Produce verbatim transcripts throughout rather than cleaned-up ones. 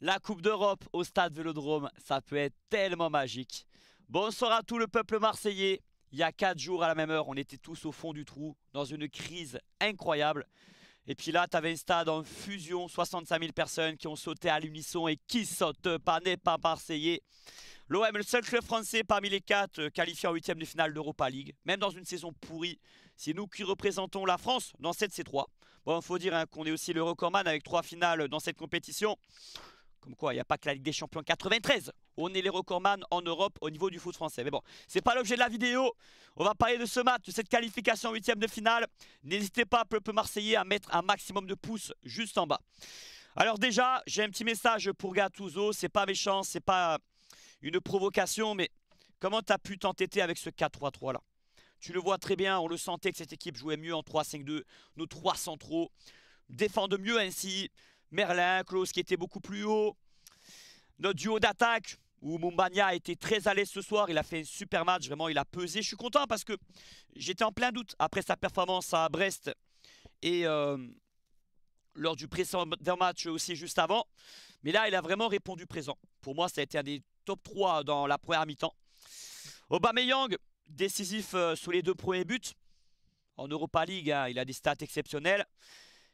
La Coupe d'Europe au stade Vélodrome, ça peut être tellement magique. Bonsoir à tout le peuple marseillais. Il y a quatre jours à la même heure, on était tous au fond du trou, dans une crise incroyable. Et puis là, tu avais un stade en fusion, soixante-cinq mille personnes qui ont sauté à l'unisson et qui saute pas n'est pas marseillais. L'O M, le seul club français parmi les quatre qualifiés en huitième de finale d'Europa League. Même dans une saison pourrie, c'est nous qui représentons la France dans cette C trois. Bon, il faut dire hein, qu'on est aussi le recordman avec trois finales dans cette compétition. Comme quoi, il n'y a pas que la Ligue des Champions quatre-vingt-treize. On est les recordman en Europe au niveau du foot français. Mais bon, c'est pas l'objet de la vidéo. On va parler de ce match, de cette qualification en huitième de finale. N'hésitez pas, peuple marseillais, à mettre un maximum de pouces juste en bas. Alors déjà, j'ai un petit message pour Gattuso. C'est pas méchant, c'est pas une provocation, mais comment tu as pu t'entêter avec ce quatre trois trois là? Tu le vois très bien, on le sentait que cette équipe jouait mieux en trois cinq deux. Nos trois centraux défendent mieux ainsi. Merlin, Klose qui était beaucoup plus haut. Notre duo d'attaque où Moumbagna a été très à l'aise ce soir. Il a fait un super match, vraiment il a pesé. Je suis content parce que j'étais en plein doute après sa performance à Brest et euh, lors du précédent match aussi juste avant. Mais là il a vraiment répondu présent. Pour moi ça a été un des top trois dans la première mi-temps. Aubameyang, décisif sous les deux premiers buts. En Europa League, hein, il a des stats exceptionnelles.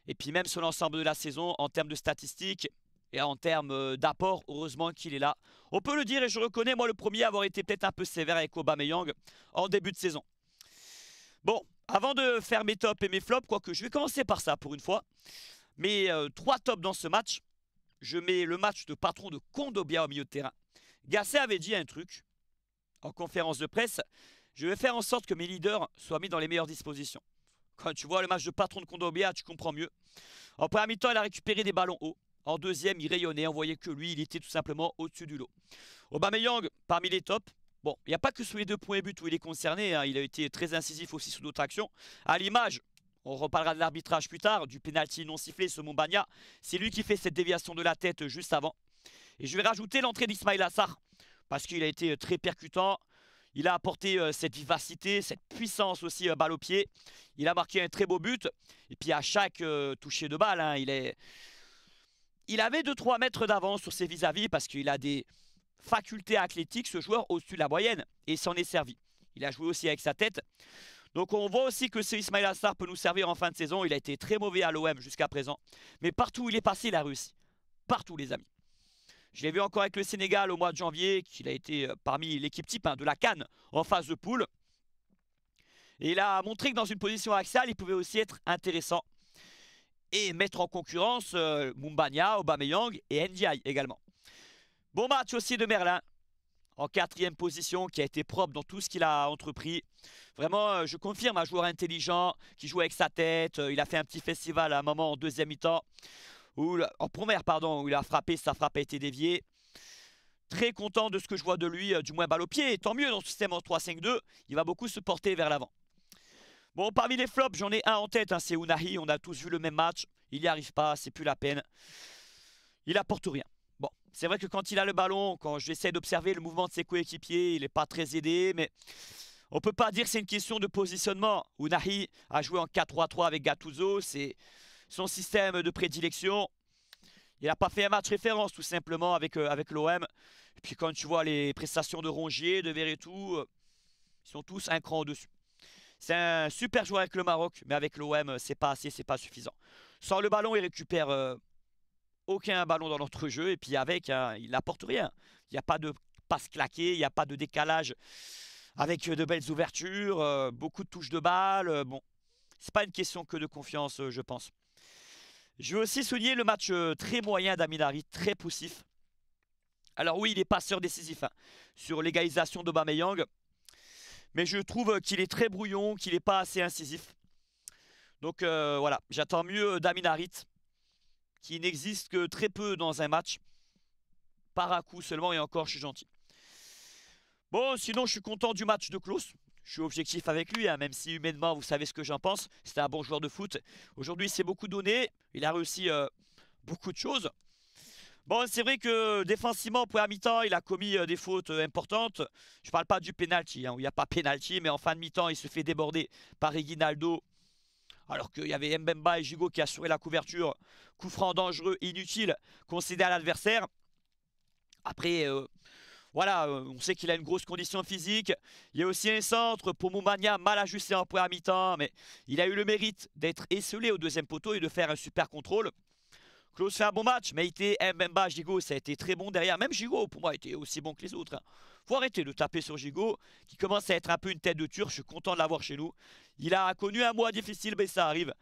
Et puis même sur l'ensemble de la saison, en termes de statistiques et en termes d'apport, heureusement qu'il est là. On peut le dire et je reconnais, moi le premier, avoir été peut-être un peu sévère avec Aubameyang en début de saison. Bon, avant de faire mes tops et mes flops, quoique je vais commencer par ça pour une fois. Mes euh, trois tops dans ce match, je mets le match de patron de Kondogbia au milieu de terrain. Garcia avait dit un truc en conférence de presse, je vais faire en sorte que mes leaders soient mis dans les meilleures dispositions. Quand tu vois le match de patron de Kondogbia, tu comprends mieux. En première mi-temps, il a récupéré des ballons hauts. En deuxième, il rayonnait. On voyait que lui, il était tout simplement au-dessus du lot. Aubameyang, parmi les tops. Bon, il n'y a pas que sous les deux points et buts où il est concerné. Hein. Il a été très incisif aussi sous d'autres actions. À l'image, on reparlera de l'arbitrage plus tard, du pénalty non sifflé, ce Moumbagna. C'est lui qui fait cette déviation de la tête juste avant. Et je vais rajouter l'entrée d'Ismaïla Sarr. Parce qu'il a été très percutant. Il a apporté euh, cette vivacité, cette puissance aussi, euh, balle au pied. Il a marqué un très beau but. Et puis à chaque euh, toucher de balle, hein, il, est... il avait deux trois mètres d'avance sur ses vis-à-vis parce qu'il a des facultés athlétiques, ce joueur au-dessus de la moyenne. Et il s'en est servi. Il a joué aussi avec sa tête. Donc on voit aussi que ce Ismaïla Sarr peut nous servir en fin de saison. Il a été très mauvais à l'O M jusqu'à présent. Mais partout où il est passé, il a réussi. Partout les amis. Je l'ai vu encore avec le Sénégal au mois de janvier, qu'il a été parmi l'équipe type hein, de la CAN en phase de poule. Et il a montré que dans une position axiale, il pouvait aussi être intéressant. Et mettre en concurrence euh, Moumbagna, Aubameyang et Ndiaye également. Bon match aussi de Merlin, en quatrième position, qui a été propre dans tout ce qu'il a entrepris. Vraiment, euh, je confirme, un joueur intelligent, qui joue avec sa tête. Euh, il a fait un petit festival à un moment en deuxième mi-temps. Où, en première, pardon, où il a frappé, sa frappe a été déviée. Très content de ce que je vois de lui, du moins balle au pied. Et tant mieux dans ce système en trois cinq deux, il va beaucoup se porter vers l'avant. Bon, parmi les flops, j'en ai un en tête, hein, c'est Ounahi. On a tous vu le même match, il n'y arrive pas, c'est plus la peine. Il apporte rien. Bon, c'est vrai que quand il a le ballon, quand j'essaie d'observer le mouvement de ses coéquipiers, il n'est pas très aidé, mais... on ne peut pas dire que c'est une question de positionnement. Ounahi a joué en quatre trois trois avec Gattuso, c'est... son système de prédilection, il n'a pas fait un match référence tout simplement avec, euh, avec l'O M. Et puis quand tu vois les prestations de Rongier, de Veretout, euh, ils sont tous un cran au-dessus. C'est un super joueur avec le Maroc, mais avec l'O M, c'est pas assez, c'est pas suffisant. Sans le ballon, il récupère euh, aucun ballon dans notre jeu. Et puis avec, hein, il n'apporte rien. Il n'y a pas de passe claquée, il n'y a pas de décalage avec euh, de belles ouvertures, euh, beaucoup de touches de balle. Euh, bon, c'est pas une question que de confiance, euh, je pense. Je veux aussi souligner le match très moyen d'Amin Harit, très poussif. Alors oui, il est passeur décisif hein, sur l'égalisation d'Aubameyang. Mais je trouve qu'il est très brouillon, qu'il n'est pas assez incisif. Donc euh, voilà, j'attends mieux d'Amin Harit, qui n'existe que très peu dans un match. Par à coup seulement, et encore, je suis gentil. Bon, sinon je suis content du match de Clauss. Je suis objectif avec lui, hein, même si humainement, vous savez ce que j'en pense. C'était un bon joueur de foot. Aujourd'hui, il s'est beaucoup donné. Il a réussi euh, beaucoup de choses. Bon, c'est vrai que défensivement, en première mi-temps, il a commis euh, des fautes euh, importantes. Je ne parle pas du pénalty, hein, où il n'y a pas pénalty, mais en fin de mi-temps, il se fait déborder par Reginaldo alors qu'il y avait Mbemba et Jigo qui assuraient la couverture. Coup franc dangereux, inutile, concédé à l'adversaire. Après, euh, voilà, on sait qu'il a une grosse condition physique. Il y a aussi un centre pour Moumbagna, mal ajusté en première mi-temps, mais il a eu le mérite d'être esselé au deuxième poteau et de faire un super contrôle. Klose fait un bon match, mais Mbemba, Jigo, ça a été très bon derrière. Même Jigo, pour moi, était aussi bon que les autres. Faut arrêter de taper sur Jigo, qui commence à être un peu une tête de turc. Je suis content de l'avoir chez nous. Il a connu un mois difficile, mais ça arrive.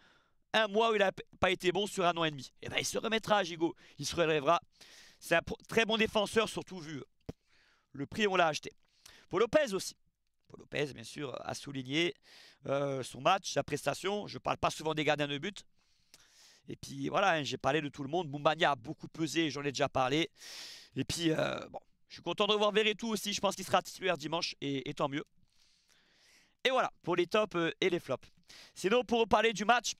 Un mois où il n'a pas été bon sur un an et demi. Et bien, il se remettra, Jigo. Il se relèvera. C'est un très bon défenseur, surtout vu le prix on l'a acheté. Pour Lopez aussi. Lopez, bien sûr, a souligné euh, son match, sa prestation. Je ne parle pas souvent des gardiens de but. Et puis voilà, hein, j'ai parlé de tout le monde. Moumbagna a beaucoup pesé, j'en ai déjà parlé. Et puis, euh, bon, je suis content de voir Veretout aussi. Je pense qu'il sera titulaire dimanche et, et tant mieux. Et voilà, pour les tops et les flops. Sinon, pour reparler du match,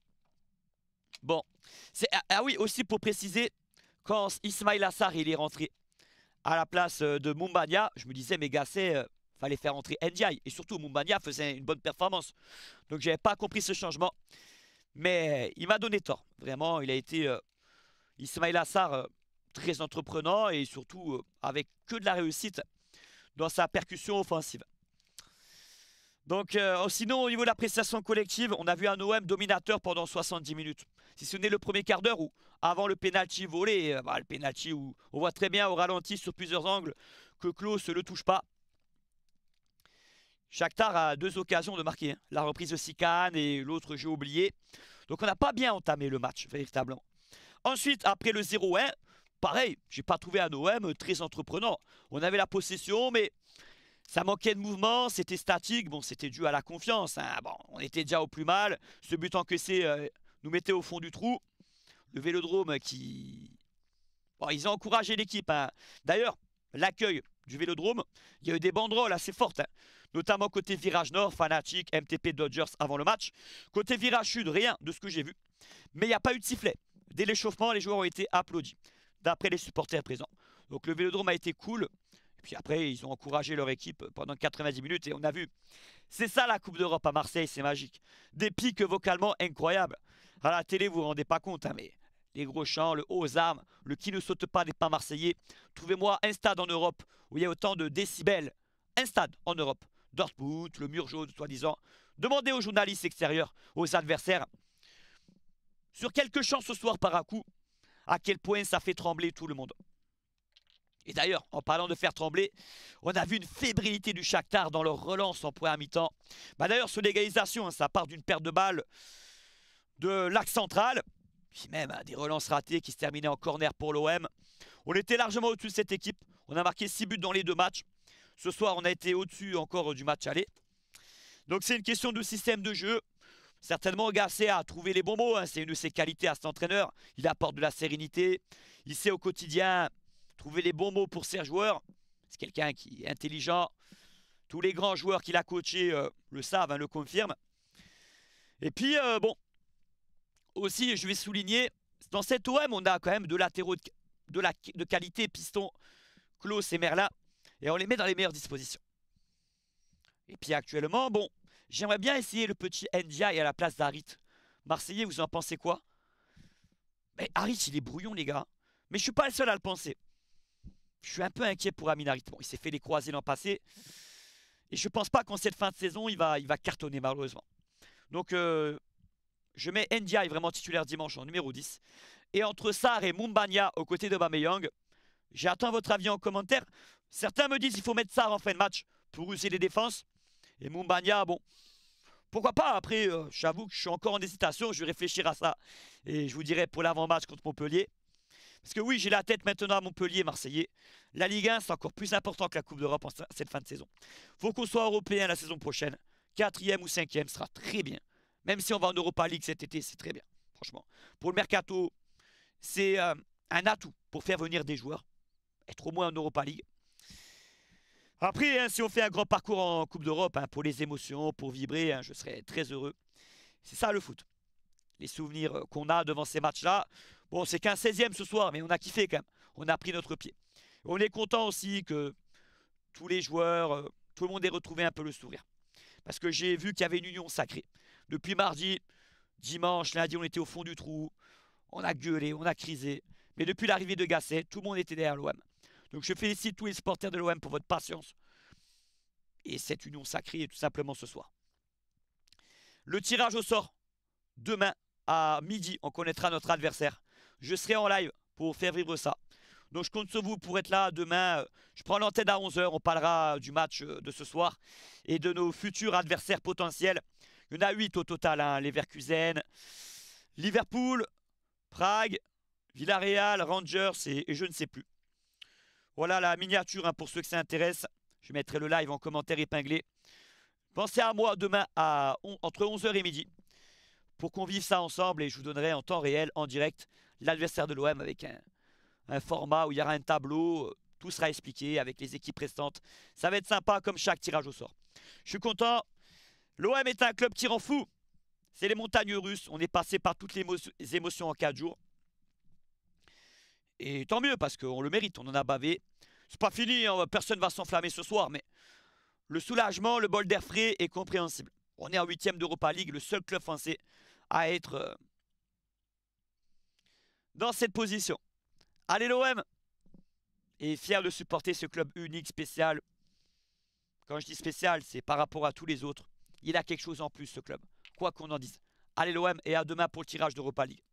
bon, ah, ah oui, aussi pour préciser, quand Ismaïla Sarr il est rentré à la place de Moumbagna, je me disais, mais Gasset, euh, fallait faire rentrer Ndiaye. Et surtout, Moumbagna faisait une bonne performance. Donc, je n'avais pas compris ce changement. Mais il m'a donné tort. Vraiment, il a été euh, Ismaïla Sarr euh, très entreprenant et surtout euh, avec que de la réussite dans sa percussion offensive. Donc, euh, sinon, au niveau de la prestation collective, on a vu un O M dominateur pendant soixante-dix minutes. Si ce n'est le premier quart d'heure où, avant le pénalty volé, euh, bah, le pénalty où on voit très bien au ralenti sur plusieurs angles que Klose ne le touche pas. Shakhtar a deux occasions de marquer, hein. La reprise de Sikan et l'autre j'ai oublié. Donc on n'a pas bien entamé le match, véritablement. Ensuite, après le zéro un, pareil, j'ai pas trouvé un O M très entreprenant. On avait la possession, mais ça manquait de mouvement, c'était statique. Bon, c'était dû à la confiance, hein. Bon, on était déjà au plus mal. Ce but encaissé euh, nous mettait au fond du trou. Le Vélodrome qui... Bon, ils ont encouragé l'équipe, hein. D'ailleurs, l'accueil du Vélodrome, il y a eu des banderoles assez fortes, hein. Notamment côté virage nord, Fanatic, M T P Dodgers avant le match. Côté virage sud, rien de ce que j'ai vu. Mais il n'y a pas eu de sifflet. Dès l'échauffement, les joueurs ont été applaudis, d'après les supporters présents. Donc le Vélodrome a été cool. Et puis après, ils ont encouragé leur équipe pendant quatre-vingt-dix minutes. Et on a vu, c'est ça la Coupe d'Europe à Marseille, c'est magique. Des pics vocalement incroyables. À la télé, vous ne vous rendez pas compte, hein, mais les gros chants, le haut aux armes, le qui ne saute pas n'est pas marseillais. Trouvez-moi un stade en Europe où il y a autant de décibels. Un stade en Europe. Dortmund, le mur jaune, soi-disant. Demandez aux journalistes extérieurs, aux adversaires, sur quelques champs ce soir par à coup, à quel point ça fait trembler tout le monde. Et d'ailleurs, en parlant de faire trembler, on a vu une fébrilité du Shakhtar dans leur relance en première mi-temps. Bah d'ailleurs, sur l'égalisation, hein, ça part d'une perte de balle de l'axe central, puis même hein, des relances ratées qui se terminaient en corner pour l'O M. On était largement au-dessus de cette équipe. On a marqué six buts dans les deux matchs. Ce soir, on a été au-dessus encore du match aller. Donc, c'est une question de système de jeu. Certainement, Garcia a trouvé les bons mots, hein. C'est une de ses qualités à cet entraîneur. Il apporte de la sérénité. Il sait au quotidien trouver les bons mots pour ses joueurs. C'est quelqu'un qui est intelligent. Tous les grands joueurs qu'il a coachés euh, le savent, hein, le confirment. Et puis, euh, bon, aussi, je vais souligner, dans cette O M, on a quand même deux latéraux de, de, la, de qualité, Piston, Clauss et Merlin. Et on les met dans les meilleures dispositions. Et puis actuellement, bon, j'aimerais bien essayer le petit Ndiaye à la place d'Harit. Marseillais, vous en pensez quoi? Mais Harit, il est brouillon, les gars. Mais je suis pas le seul à le penser. Je suis un peu inquiet pour Amin Harit. Bon, il s'est fait les croisés l'an passé. Et je pense pas qu'en cette fin de saison, il va, il va cartonner malheureusement. Donc, euh, je mets Ndiaye vraiment titulaire dimanche en numéro dix. Et entre Sarr et Moumbagna aux côtés de Aubameyang, j'attends votre avis en commentaire. Certains me disent qu'il faut mettre Sarr en fin de match pour user les défenses. Et Moumbagna, bon, pourquoi pas. Après, euh, j'avoue que je suis encore en hésitation. Je vais réfléchir à ça. Et je vous dirai pour l'avant-match contre Montpellier. Parce que oui, j'ai la tête maintenant à Montpellier, Marseillais. La Ligue un, c'est encore plus important que la Coupe d'Europe en cette fin de saison. Il faut qu'on soit européen la saison prochaine. Quatrième ou cinquième sera très bien. Même si on va en Europa League cet été, c'est très bien. Franchement, pour le Mercato, c'est euh, un atout pour faire venir des joueurs. Être au moins en Europa League. Après, hein, si on fait un grand parcours en Coupe d'Europe, hein, pour les émotions, pour vibrer, hein, je serais très heureux. C'est ça le foot. Les souvenirs qu'on a devant ces matchs-là. Bon, c'est qu'un seizième ce soir, mais on a kiffé quand même. On a pris notre pied. On est content aussi que tous les joueurs, euh, tout le monde ait retrouvé un peu le sourire. Parce que j'ai vu qu'il y avait une union sacrée. Depuis mardi, Dimanche, lundi, on était au fond du trou. On a gueulé, on a crisé. Mais depuis l'arrivée de Gasset, tout le monde était derrière l'O M. Donc je félicite tous les supporters de l'O M pour votre patience. Et cette union sacrée est tout simplement ce soir. Le tirage au sort, demain à midi, on connaîtra notre adversaire. Je serai en live pour faire vivre ça. Donc je compte sur vous pour être là demain. Je prends l'antenne à onze heures, on parlera du match de ce soir et de nos futurs adversaires potentiels. Il y en a huit au total, hein. Leverkusen, Liverpool, Prague, Villarreal, Rangers et, et je ne sais plus. Voilà la miniature hein, pour ceux que ça intéresse. Je mettrai le live en commentaire épinglé. Pensez à moi demain à on, entre onze heures et midi pour qu'on vive ça ensemble et je vous donnerai en temps réel, en direct, l'adversaire de l'O M avec un, un format où il y aura un tableau. Tout sera expliqué avec les équipes restantes. Ça va être sympa comme chaque tirage au sort. Je suis content. L'O M est un club qui rend fou. C'est les montagnes russes. On est passé par toutes les, les émotions en quatre jours. Et tant mieux parce qu'on le mérite, on en a bavé. C'est pas fini, hein, personne ne va s'enflammer ce soir, mais le soulagement, le bol d'air frais est compréhensible. On est en huitième d'Europa League, le seul club français à être euh, dans cette position. Allez l'O M! Et fier de supporter ce club unique, spécial. Quand je dis spécial, c'est par rapport à tous les autres. Il a quelque chose en plus ce club, quoi qu'on en dise. Allez l'O M et à demain pour le tirage d'Europa League.